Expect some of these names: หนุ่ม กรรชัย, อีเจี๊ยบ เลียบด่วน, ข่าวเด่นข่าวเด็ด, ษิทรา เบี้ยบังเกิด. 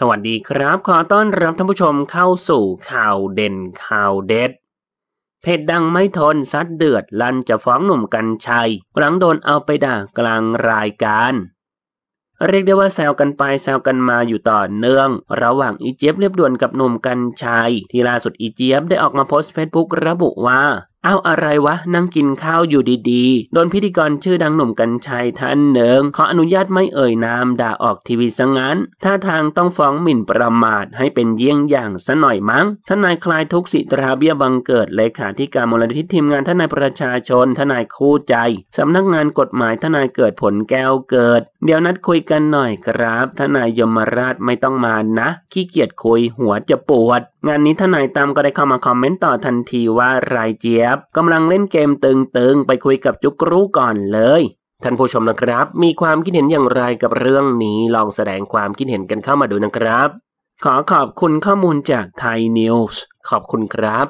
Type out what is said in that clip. สวัสดีครับขอต้อนรับท่านผู้ชมเข้าสู่ข่าวเด่นข่าวเด็ดเพจดังไม่ทนซัดเดือดลั่นจะฟ้องหนุ่มกรรชัยหลังโดนเอาไปด่ากลางรายการเรียกได้ว่าแซวกันไปแซวกันมาอยู่ต่อเนื่องระหว่างอีเจี๊ยบเรียบด่วนกับหนุ่มกรรชัยที่ล่าสุดอีเจี๊ยบได้ออกมาโพสต์เฟซบุ๊กระบุว่าเอาอะไรวะนั่งกินข้าวอยู่ดีๆโดนพิธีกรชื่อดังหนุ่มกรรชัยท่านหนึ่งขออนุญาตไม่เอ่ยนามด่าออกทีวีซะงั้นท่าทางต้องฟ้องหมิ่นประมาทให้เป็นเยี่ยงอย่างซะหน่อยมั้งทนายคลายทุกข์สิทธาเบี้ยบังเกิดเลขาธิการมูลนิธิทีมงานทนายประชาชนทนายคู่ใจสำนักงานกฎหมายทนายเกิดผลแก้วเกิดเดี๋ยวนัดคุยกันหน่อยครับทนายยมราชไม่ต้องมานะขี้เกียจคุยหัวจะปวดงานนี้ทนายตั้มก็ได้เข้ามาคอมเมนต์ต่อทันทีว่ารายเจี๊ยบกำลังเล่นเกมตึงๆไปคุยกับจุกรู้ก่อนเลยท่านผู้ชมนะครับมีความคิดเห็นอย่างไรกับเรื่องนี้ลองแสดงความคิดเห็นกันเข้ามาดูนะครับขอขอบคุณข้อมูลจากไทยนิวส์ขอบคุณครับ